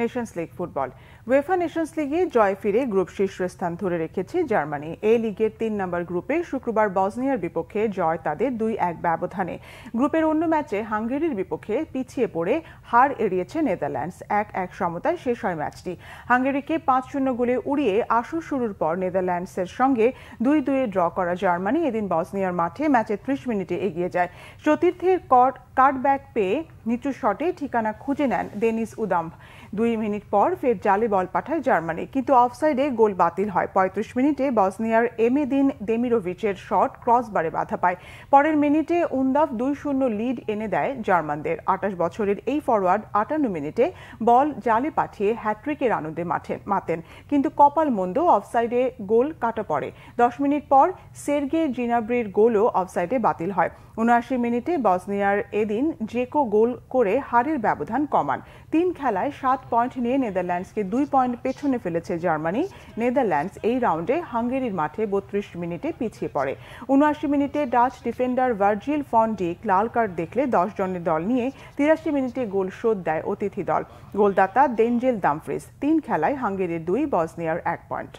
Nations league football UEFA Nations লিগে জয় ফিরে গ্রুপ শীর্ষস্থান ধরে রেখেছে জার্মানি। এই লিগের ৩ নম্বর গ্রুপে শুক্রবার বসনিয়ার বিপক্ষে জয় তাদের ২-১ ব্যবধানে। গ্রুপের অন্য ম্যাচে হাঙ্গেরির বিপক্ষে পিছিয়ে পড়ে হার এড়িয়েছে নেদারল্যান্ডস। ১-১ সমতায় শেষ হয় ম্যাচটি। হাঙ্গেরিকে ৫-০ গোলে উড়িয়ে আসর শুরুর পর নেদারল্যান্ডসের সঙ্গে ২-২ ড্র করা জার্মানি এদিন বসনিয়ার মাঠে ম্যাচে ৩০ মিনিটে এগিয়ে যায়। চতুর্থের কাটব্যাক পেয়ে নিচু শটে ঠিকানা খুঁজে নেন ডেনিস উদাম্ভ। 2 মিনিট পর ফের জালে বল পাঠায় জার্মানি, কিন্তু অফসাইডে গোল বাতিল হয়। ৩৫ মিনিটে বসনিয়ার এমেদিন দেমিরোভিচের শট ক্রসবারে বাধা পায়। পরের মিনিটে উন্দাভ ২-০ লিড এনে দেয় জার্মানদের। ২৮ বছরের এই ফরওয়ার্ড ৫৮ মিনিটে বল জালে পাঠিয়ে হ্যাট্রিকের আনন্দে মাতেন, কিন্তু কপাল মন্দ, অফসাইডে গোল কাটা পড়ে। ১০ মিনিট পর সের্গে জিনাব্রির গোলও অফসাইডে বাতিল হয়। ৭৯ মিনিটে বসনিয়ার এদিন জেকো গোল করে হারের ব্যবধান কমান। 3 খেলায় 7 পয়েন্ট নিয়ে নেদারল্যান্ডসকে 2 পয়েন্ট পেছনে ফেলেছে জার্মানি। নেদারল্যান্ডস এই রাউন্ডে হাঙ্গেরির মাঠে ৩২ মিনিটে পিছিয়ে পড়ে। ৭৯ মিনিটে Dutch defender Virgil van Dijk লাল কার্ড দেখলে ১০ জনের দল নিয়ে ৮৩ মিনিটে গোল শোধ দেয় অতিথি দল। গোলদাতা দেনজেল দামফ্রিস। 3 খেলায় হাঙ্গেরির 2, বসনিয়ার 1 পয়েন্ট।